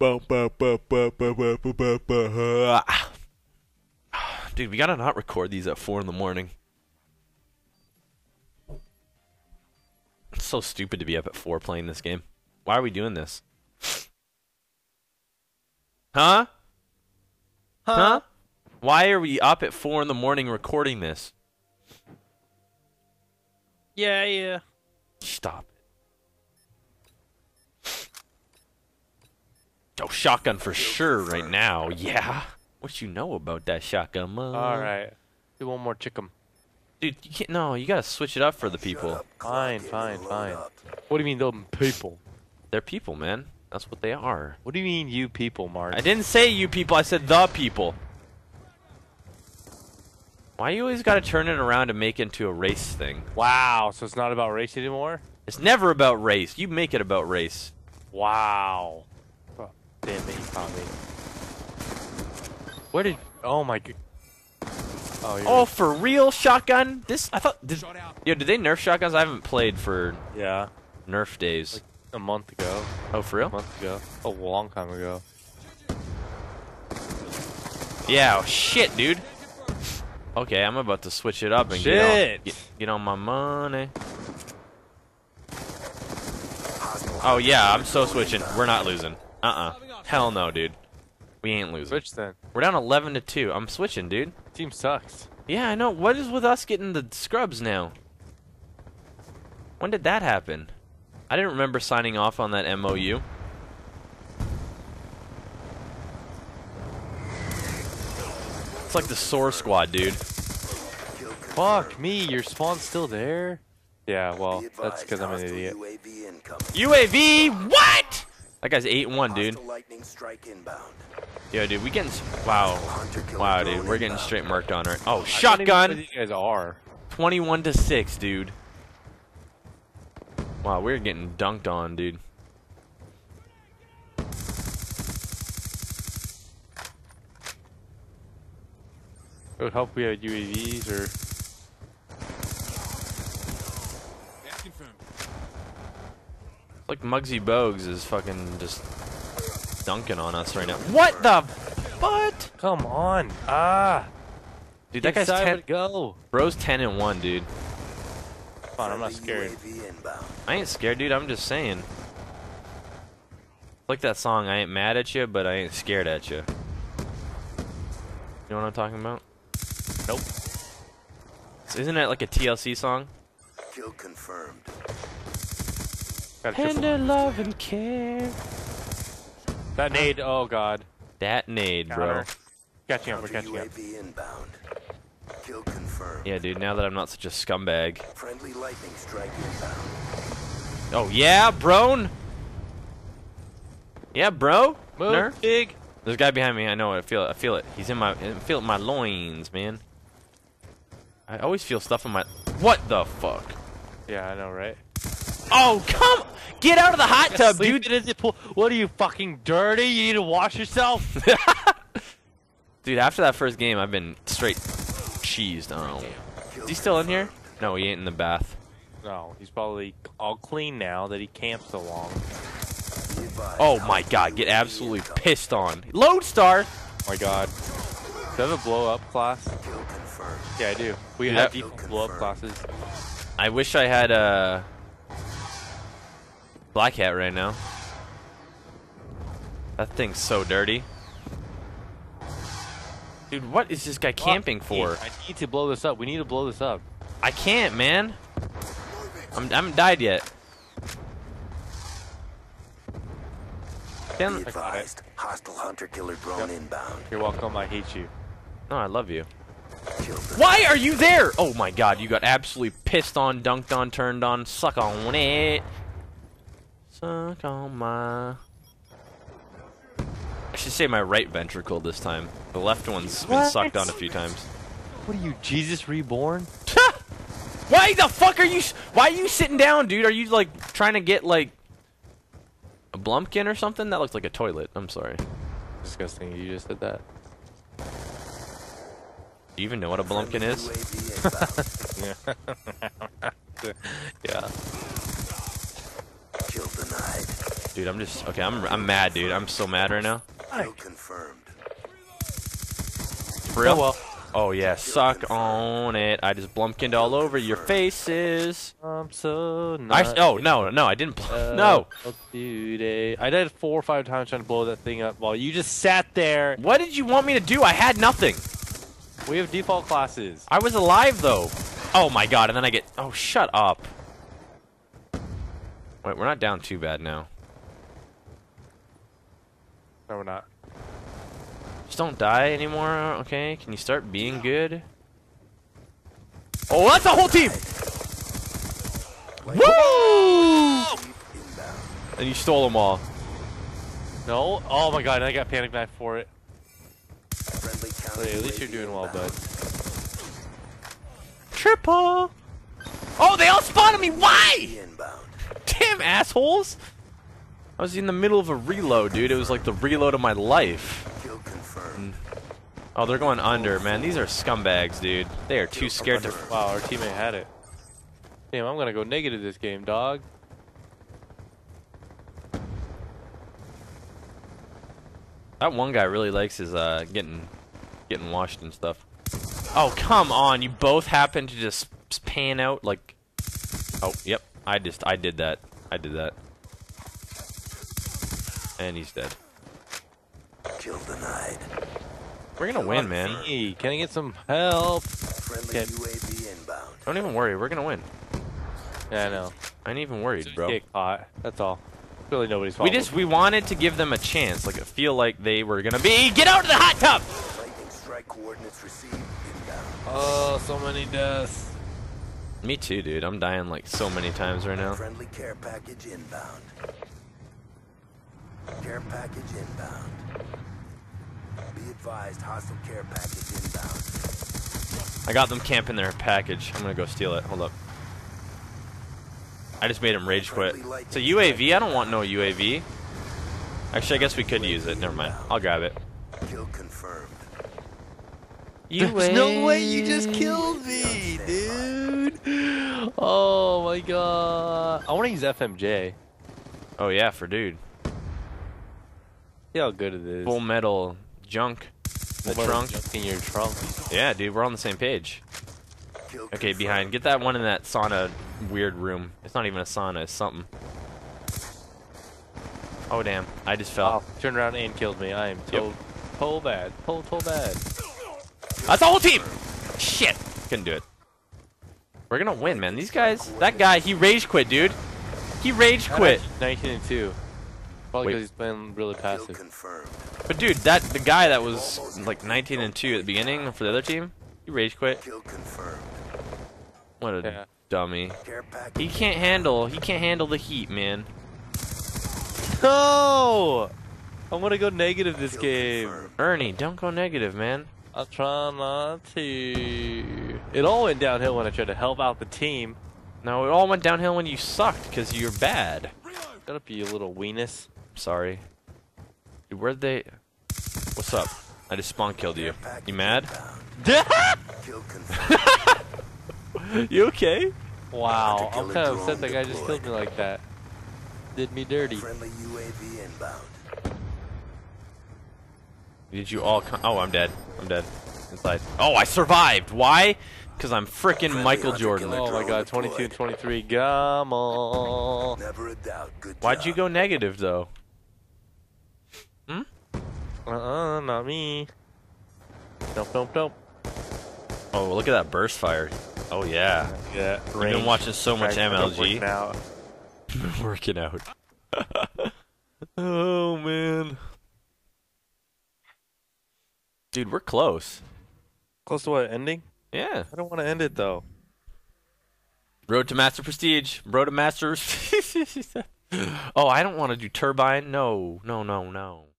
Dude, we gotta not record these at 4 in the morning. It's so stupid to be up at 4 playing this game. Why are we doing this? Huh? Huh? Why are we up at 4 in the morning recording this? Yeah, yeah. Stop it. Oh, shotgun for sure right now. Yeah. What you know about that shotgun, man? All right. Do one more chicken. Dude, you can't. No, you gotta switch it up for the people. Fine, fine, fine. What do you mean, them people? They're people, man. That's what they are. What do you mean, you people, Mark? I didn't say you people. I said the people. Why you always gotta turn it around and make it into a race thing? Wow, so it's not about race anymore? It's never about race. You make it about race. Wow. Oh, damn it, he caught me. Where did? Oh my god. Oh, you're right. For real, shotgun? This I thought. Yo, did they nerf shotguns? I haven't played for nerf days. Like a month ago. Oh, for real? A month ago. A long time ago. Yeah. Oh, shit, dude. Okay, I'm about to switch it up and get on my money. Oh, yeah, I'm so switching. We're not losing. Hell no, dude. We ain't losing. Switch then. We're down 11 to 2. I'm switching, dude. Team sucks. Yeah, I know. What is with us getting the scrubs now? When did that happen? I didn't remember signing off on that MOU. It's like the SOAR squad, dude. Fuck me, your spawn's still there? Yeah, well, that's because I'm an idiot. UAV? What? That guy's 8-1, dude. Yo, dude, we getting... Wow. Wow, dude, we're getting straight murked on right... Oh, shotgun! You guys are. 21 to 6, dude. Wow, we're getting dunked on, dude. It would help we had UAVs or. That's confirmed. Like Muggsy Bogues is fucking just dunking on us right now. What the? What? Come on! Ah! Dude, that guy's 10. Go. Bro's 10-1, dude. Come on, I'm not scared. I ain't scared, dude. I'm just saying. Like that song. I ain't mad at you, but I ain't scared at you. You know what I'm talking about? Nope. Isn't it like a TLC song? Kill confirmed. Tender love and care. That nade, oh god. That nade, bro. Catching up, we're catching up. Kill confirmed. Yeah, dude, now that I'm not such a scumbag. Friendly lightning strike inbound. Oh, yeah, bro. Yeah, bro. Move, big. There's a guy behind me. I know. I feel it. I feel it. He's in my. I feel it in my loins, man. I always feel stuff in my. What the fuck? Yeah, I know, right? Oh, come! Get out of the hot tub, dude! What are you, fucking dirty? You need to wash yourself? Dude, after that first game, I've been straight cheesed. Oh. Is he still in here? No, he ain't in the bath. No, he's probably all clean now that he camped so long. Oh my god, get absolutely pissed on. Lodestar! Oh my god. Do I have a blow up class? Yeah, I do. We have blow up classes. I wish I had a Black Hat right now. That thing's so dirty. Dude, what is this guy camping for? I need to blow this up. We need to blow this up. I can't, man. I haven't died yet. Be advised, hostile Hunter Killer drone inbound. You're welcome, I hate you. No, I love you. Why are you there? Oh my god, you got absolutely pissed on, dunked on, turned on, suck on it. Suck on my... I should say my right ventricle this time. The left one's been sucked on a few times. What are you, Jesus reborn? Why the fuck are you... Why are you sitting down, dude? Are you, like, trying to get, like... A blumpkin or something? That looks like a toilet. I'm sorry. Disgusting. You just did that. Do you even know what a blumpkin is? Yeah. Yeah. Kill denied. Dude, I'm just okay. I'm mad, dude. I'm so mad right now. Confirmed. For real? Oh, well. Oh yeah, suck on it. I just blumpkined all over your faces. I'm so nice. Oh no, I didn't. No. Dude, I did 4 or 5 times trying to blow that thing up while you just sat there. What did you want me to do? I had nothing. We have default classes. I was alive though. Oh my god, and then I get. Oh, shut up. Wait, we're not down too bad now. No, we're not. Just don't die anymore, okay? Can you start being good? Oh, that's a whole team! Woo! And you stole them all. No? Oh my god, I got panic knife for it. Hey, at least you're doing well, bud. Triple! Oh, they all spotted me! Why? Damn assholes! I was in the middle of a reload, dude. It was like the reload of my life. Oh, they're going under, man. These are scumbags, dude. They are too scared to... Wow, our teammate had it. Damn, I'm gonna go negative this game, dog. That one guy really likes his getting washed and stuff. Oh, come on. You both happen to just pan out like... Oh, yep. I did that. And he's dead. Kill denied. We're gonna win, man. Hey, can I get some help? Friendly UAV inbound. Don't even worry, we're gonna win. Yeah, I know. I ain't even worried, bro. Get caught. That's all. It's really nobody's fault. We wanted to give them a chance. Like, I feel like they were gonna be. Get out of the hot tub! Lightning strike coordinates received inbound. Oh, so many deaths. Me too, dude. I'm dying like so many times right now. Friendly care package inbound. Care package inbound. Be advised, hostile care package inbound. I got them camping their package. I'm gonna go steal it. Hold up. I just made him rage quit. It's a UAV. I don't want no UAV. Actually, I guess we could use it. Never mind. I'll grab it. Kill confirmed. There's no way you just killed me, dude. Oh my god. I want to use FMJ. Oh yeah, for dude. See how good it is. Full metal junk. The trunk. Junk in your trunk. Yeah, dude, we're on the same page. Okay, behind. Get that one in that sauna weird room. It's not even a sauna, it's something. Oh, damn. I just fell. Oh, turned around and killed me. I am told bad. Told bad. That's the whole team! Shit! Couldn't do it. We're gonna win, man. These guys... That guy, he rage quit, dude. He rage quit. 19 and 2. Probably because he's playing really passive. But dude, that the guy that was like 19 and 2 at the beginning for the other team, he rage quit. What a dummy! He can't handle the heat, man. No, I'm gonna go negative this game. Ernie, don't go negative, man. I'll try not to. It all went downhill when I tried to help out the team. No, it all went downhill when you sucked because you're bad. Shut up, you little weenus. Sorry. Dude, where'd they... What's up? I just spawn killed you. You mad? You okay? Wow, I'm kind of upset that guy just killed me like that. Did me dirty. Friendly UAV inbound. Did you all come... Oh, I'm dead. I'm dead. Inside. Oh, I survived! Why? Because I'm frickin' Michael Jordan. Oh my god, 22 and 23. Gummel. Never a doubt. Good job. Why'd you go negative, though? Hmm? Not me. Nope. Oh, look at that burst fire. Oh, yeah. Yeah. I've been watching so much MLG. Working out. Oh, man. Dude, we're close. Close to what? Ending? Yeah. I don't want to end it, though. Road to Master Prestige. Road to Masters. Oh, I don't want to do Turbine. No.